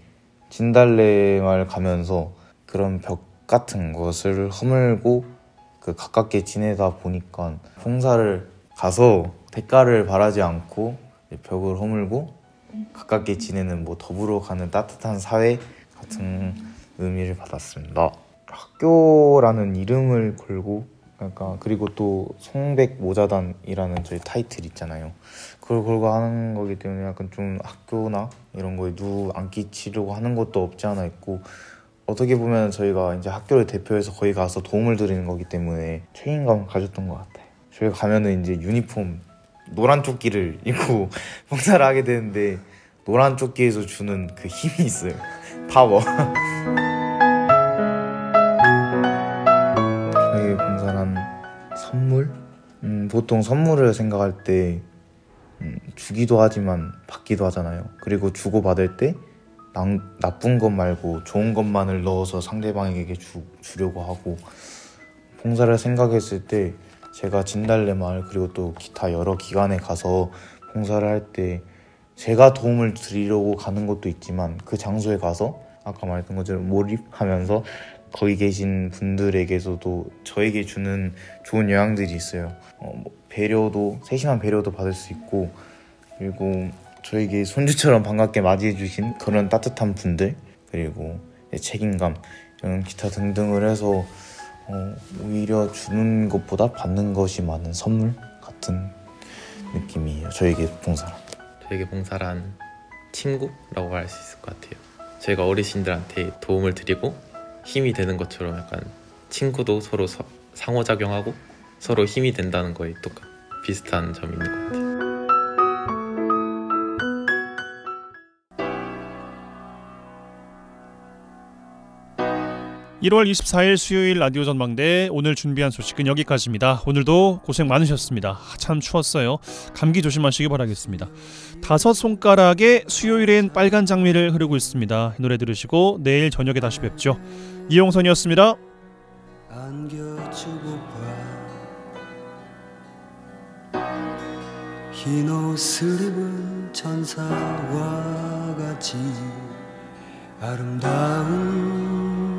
진달래마을 가면서 그런 벽 같은 것을 허물고 그 가깝게 지내다 보니까 봉사를 가서 대가를 바라지 않고 벽을 허물고 가깝게 지내는 뭐 더불어 가는 따뜻한 사회 같은 의미를 받았습니다. 학교라는 이름을 걸고 그러니까 그리고 또 송백모자단이라는 저희 타이틀 있잖아요. 그걸 걸고 하는 거기 때문에 약간 좀 학교나 이런 거에 누구 안 끼치려고 하는 것도 없지 않아 있고 어떻게 보면 저희가 이제 학교를 대표해서 거기 가서 도움을 드리는 거기 때문에 책임감을 가졌던 것 같아요. 저희 가면은 이제 유니폼 노란 조끼를 입고 봉사를 하게 되는데 노란 조끼에서 주는 그 힘이 있어요. 파워. 저희 봉사란 선물? 보통 선물을 생각할 때 주기도 하지만 받기도 하잖아요. 그리고 주고 받을 때 나쁜 것 말고 좋은 것만을 넣어서 상대방에게 주려고 하고 봉사를 생각했을 때 제가 진달래마을 그리고 또 기타 여러 기관에 가서 봉사를 할 때 제가 도움을 드리려고 가는 것도 있지만 그 장소에 가서 아까 말했던 것처럼 몰입하면서 거기 계신 분들에게서도 저에게 주는 좋은 영향들이 있어요. 뭐 배려도 세심한 배려도 받을 수 있고 그리고 저에게 손주처럼 반갑게 맞이해 주신 그런 따뜻한 분들 그리고 책임감 이런 기타 등등을 해서 오히려 주는 것보다 받는 것이 많은 선물 같은 느낌이에요. 저에게 봉사란. 저에게 봉사란 친구라고 할 수 있을 것 같아요. 저희가 어르신들한테 도움을 드리고 힘이 되는 것처럼 약간 친구도 서로 상호작용하고 서로 힘이 된다는 거에 똑같 비슷한 점인 것 같아요. 1월 24일 수요일 라디오 전망대 오늘 준비한 소식은 여기까지입니다. 오늘도 고생 많으셨습니다. 참 추웠어요. 감기 조심하시기 바라겠습니다. 다섯 손가락에 수요일엔 빨간 장미를 흐르고 있습니다. 이 노래 들으시고 내일 저녁에 다시 뵙죠. 이용선이었습니다. 흰 옷을 입은 천사와 같이 아름다운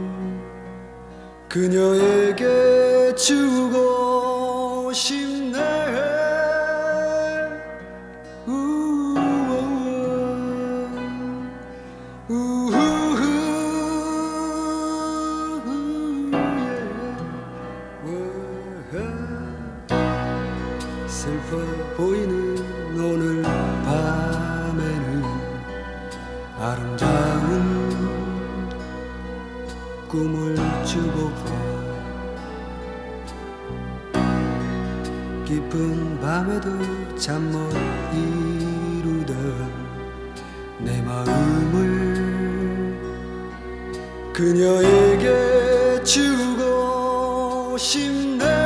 그녀에게 주고 싶네. 슬퍼 보이는 오늘 밤에는 아름다운 꿈을 주고파. 깊은 밤에도 잠 못 이루던 내 마음을 그녀에게 주고 싶네.